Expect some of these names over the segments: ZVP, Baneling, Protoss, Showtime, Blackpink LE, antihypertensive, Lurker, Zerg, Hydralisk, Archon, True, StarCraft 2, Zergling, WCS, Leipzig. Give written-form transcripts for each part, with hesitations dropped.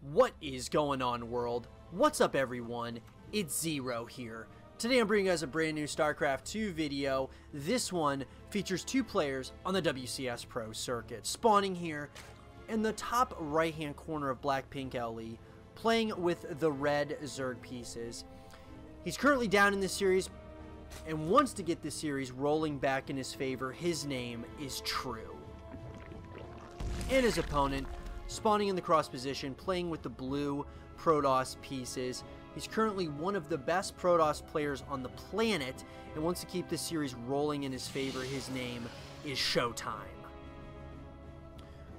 What is going on, world? What's up, everyone? It's Zero here. Today I'm bringing you guys a brand new StarCraft 2 video. This one features two players on the WCS Pro circuit, spawning here in the top right-hand corner of Blackpink LE, playing with the red Zerg pieces. He's currently down in this series and wants to get this series rolling back in his favor. His name is True. And his opponent, spawning in the cross position, playing with the blue Protoss pieces. He's currently one of the best Protoss players on the planet and wants to keep this series rolling in his favor. His name is Showtime.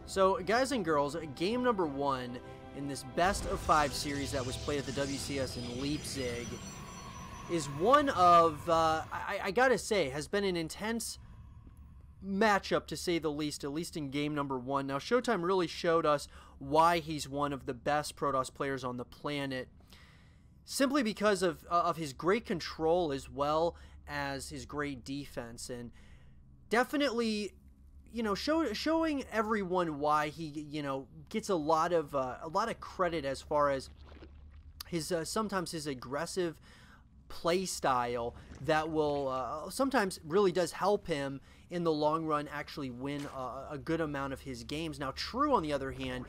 So guys and girls, game number one in this best of five series that was played at the WCS in Leipzig is one of, I gotta say, has been an intense matchup, to say the least, at least in game number one. Now, Showtime really showed us why he's one of the best Protoss players on the planet, simply because of his great control as well as his great defense. And definitely, you know, showing everyone why he, you know, gets a lot of credit as far as his sometimes his aggressive play style that will sometimes really does help him in the long run actually win a good amount of his games. Now, True, on the other hand,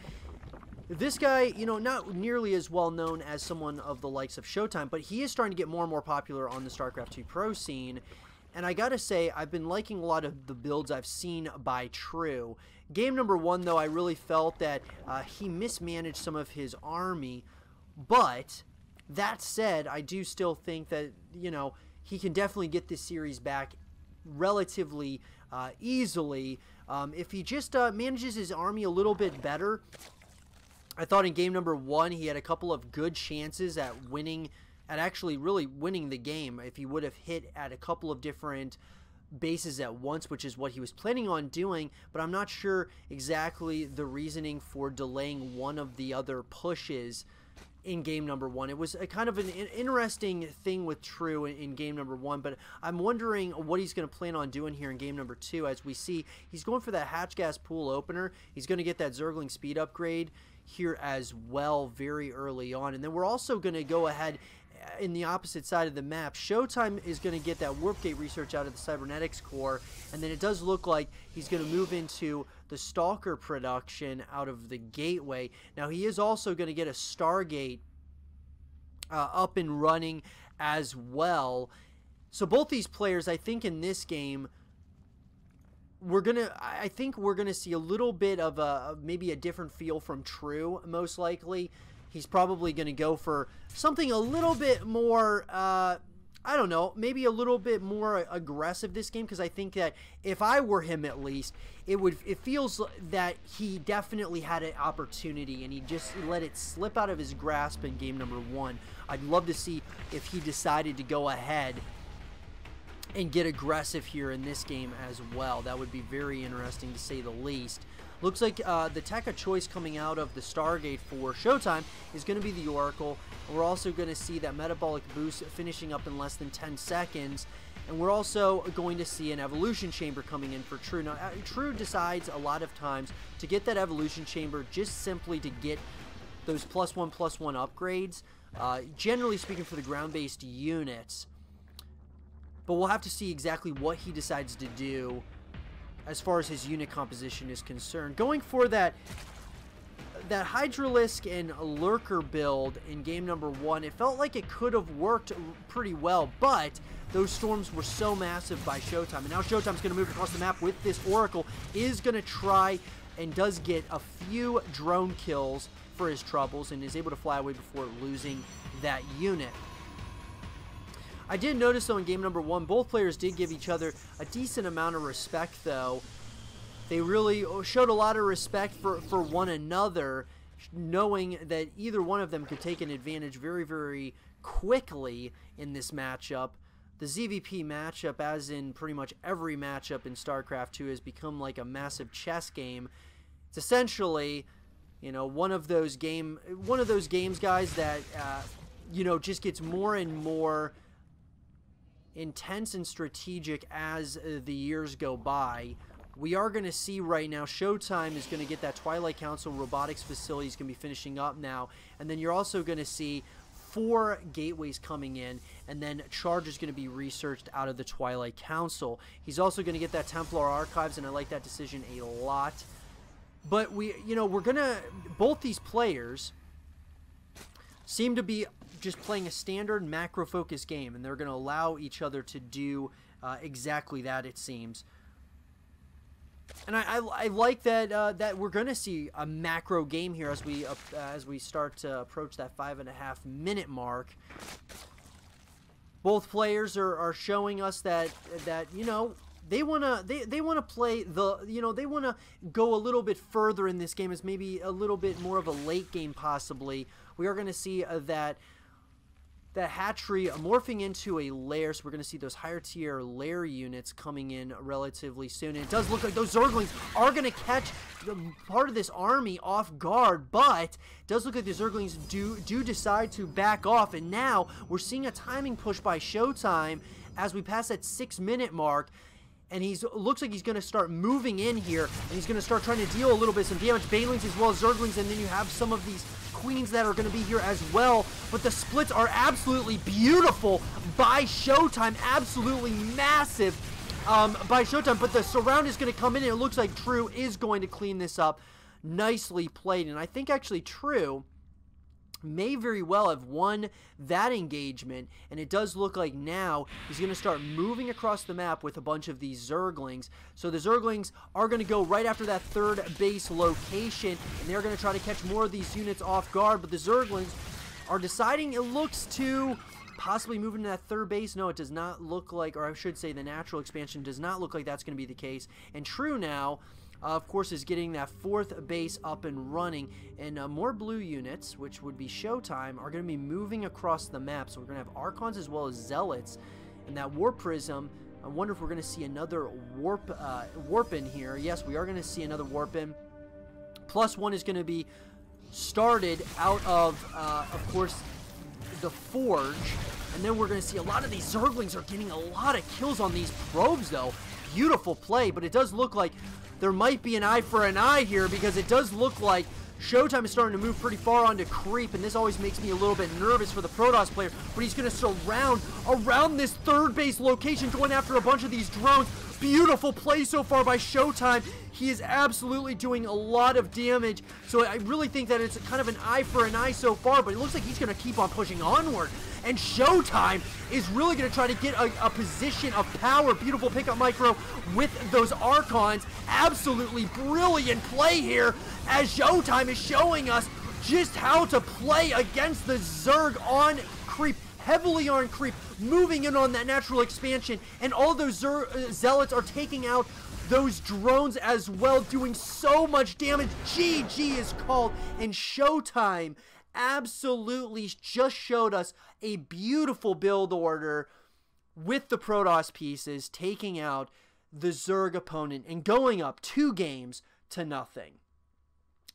this guy, you know, not nearly as well known as someone of the likes of Showtime, but he is starting to get more and more popular on the StarCraft 2 Pro scene. And I gotta say, I've been liking a lot of the builds I've seen by True. Game number one, though, I really felt that he mismanaged some of his army, but that said, I do still think that, you know, he can definitely get this series back relatively easily if he just manages his army a little bit better. I thought in game number one he had a couple of good chances at actually really winning the game if he would have hit at a couple of different bases at once, which is what he was planning on doing, but I'm not sure exactly the reasoning for delaying one of the other pushes in game number one. It was a kind of an interesting thing with True in game number one, but I'm wondering what he's going to plan on doing here in game number two. As we see, he's going for that hatch gas pool opener. He's going to get that Zergling speed upgrade here as well very early on, and then we're also going to go ahead in the opposite side of the map. Showtime is going to get that warp gate research out of the cybernetics core, and then it does look like he's going to move into the stalker production out of the gateway. Now, he is also going to get a stargate up and running as well. So both these players, I think, in this game, I think we're gonna see a little bit of maybe a different feel from True. Most likely, he's probably gonna go for something a little bit more, I don't know, maybe a little bit more aggressive this game, because I think that if I were him, at least, it feels that he definitely had an opportunity and he just let it slip out of his grasp in game number one. I'd love to see if he decided to go ahead and get aggressive here in this game as well. That would be very interesting, to say the least. Looks like the tech of choice coming out of the Stargate for Showtime is going to be the Oracle. We're also going to see that metabolic boost finishing up in less than 10 seconds. And we're also going to see an evolution chamber coming in for True. Now, True decides a lot of times to get that evolution chamber just simply to get those +1/+1 upgrades, generally speaking, for the ground-based units. But we'll have to see exactly what he decides to do as far as his unit composition is concerned. Going for that Hydralisk and Lurker build in game number one, it felt like it could have worked pretty well, but those storms were so massive by Showtime. And now Showtime's going to move across the map with this Oracle, is going to try and does get a few drone kills for his troubles and is able to fly away before losing that unit. I did notice, though, in game number one, both players did give each other a decent amount of respect, though. They really showed a lot of respect for one another, knowing that either one of them could take an advantage very, very quickly in this matchup. The ZVP matchup, as in pretty much every matchup in StarCraft 2, has become like a massive chess game. It's essentially, you know, one of those games, guys, that you know, just gets more and more intense and strategic as the years go by, we are going to see right now, Showtime is going to get that Twilight Council robotics facility is going to be finishing up now. And then you're also going to see 4 gateways coming in, and then Charge is going to be researched out of the Twilight Council. He's also going to get that Templar Archives, and I like that decision a lot. But we, you know, we're going to, both these players seem to be just playing a standard macro-focused game, and they're going to allow each other to do exactly that, it seems. And I like that that we're going to see a macro game here as we start to approach that 5.5-minute mark. Both players are showing us that you know, they want to play the, you know, they want to go a little bit further in this game, as maybe a little bit more of a late game possibly. We are going to see that hatchery morphing into a lair, so we're going to see those higher tier lair units coming in relatively soon. And it does look like those Zerglings are going to catch part of this army off guard, but it does look like the Zerglings do decide to back off, and now we're seeing a timing push by Showtime as we pass that 6-minute mark. And he looks like he's going to start moving in here, and he's going to start trying to deal a little bit some damage. Banelings as well as Zerglings, and then you have some of these Queens that are going to be here as well. But the splits are absolutely beautiful by Showtime, absolutely massive by Showtime. But the surround is going to come in, and it looks like True is going to clean this up. Nicely played, and I think actually True may very well have won that engagement, and it does look like now he's going to start moving across the map with a bunch of these Zerglings. So the Zerglings are going to go right after that third base location, and they're going to try to catch more of these units off guard, but the Zerglings are deciding, it looks, to possibly move into that third base. No, it does not look like, or I should say the natural expansion does not look like that's going to be the case. And True now, of course, is getting that fourth base up and running, and more blue units, which would be Showtime, are going to be moving across the map. So we're going to have Archons as well as Zealots, and that Warp Prism. I wonder if we're going to see another warp in here. Yes, we are going to see another warp in. Plus one is going to be started out of course, the Forge, and then we're going to see a lot of these Zerglings are getting a lot of kills on these probes, though. Beautiful play, but it does look like there might be an eye for an eye here, because it does look like Showtime is starting to move pretty far onto creep, and this always makes me a little bit nervous for the Protoss player, but he's going to surround around this third base location, going after a bunch of these drones. Beautiful play so far by Showtime. He is absolutely doing a lot of damage, so I really think that it's kind of an eye for an eye so far, but it looks like he's going to keep on pushing onward, and Showtime is really going to try to get a position of power. Beautiful pickup micro with those Archons. Absolutely brilliant play here, as Showtime is showing us just how to play against the Zerg on creep. Heavily on creep, moving in on that natural expansion, and all those Zealots are taking out those drones as well, doing so much damage. GG is called, and Showtime absolutely just showed us a beautiful build order with the Protoss pieces, taking out the Zerg opponent and going up 2 games to nothing.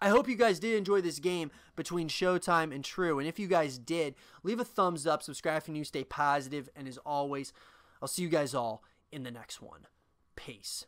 I hope you guys did enjoy this game between Showtime and True, and if you guys did, leave a thumbs up, subscribe if you're new, stay positive, and as always, I'll see you guys all in the next one. Peace.